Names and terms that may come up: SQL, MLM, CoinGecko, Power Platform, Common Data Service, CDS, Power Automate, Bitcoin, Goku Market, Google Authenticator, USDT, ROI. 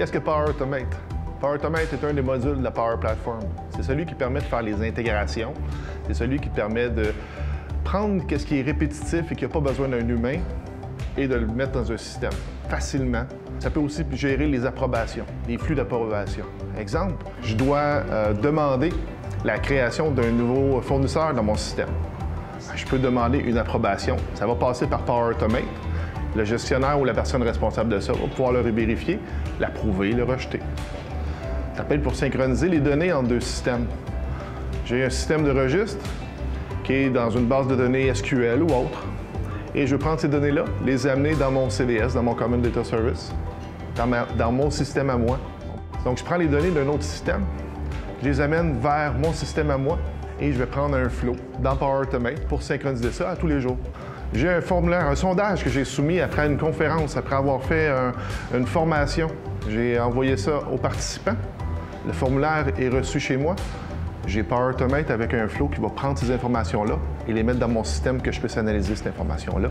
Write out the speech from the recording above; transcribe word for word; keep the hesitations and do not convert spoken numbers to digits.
Qu'est-ce que Power Automate? Power Automate est un des modules de la Power Platform. C'est celui qui permet de faire les intégrations. C'est celui qui permet de prendre ce qui est répétitif et qui n'a pas besoin d'un humain et de le mettre dans un système facilement. Ça peut aussi gérer les approbations, les flux d'approbation. Exemple, je dois euh, demander la création d'un nouveau fournisseur dans mon système. Je peux demander une approbation. Ça va passer par Power Automate. Le gestionnaire ou la personne responsable de ça va pouvoir le vérifier, l'approuver, le rejeter. Ça s'appelle pour synchroniser les données entre deux systèmes. J'ai un système de registre qui est dans une base de données S Q L ou autre. Et je vais prendre ces données-là, les amener dans mon C D S, dans mon Common Data Service, dans, ma, dans mon système à moi. Donc, je prends les données d'un autre système, je les amène vers mon système à moi et je vais prendre un flow dans Power Automate pour synchroniser ça à tous les jours. J'ai un formulaire, un sondage que j'ai soumis après une conférence, après avoir fait un, une formation. J'ai envoyé ça aux participants. Le formulaire est reçu chez moi. J'ai Power Automate avec un flow qui va prendre ces informations-là et les mettre dans mon système que je puisse analyser cette information-là.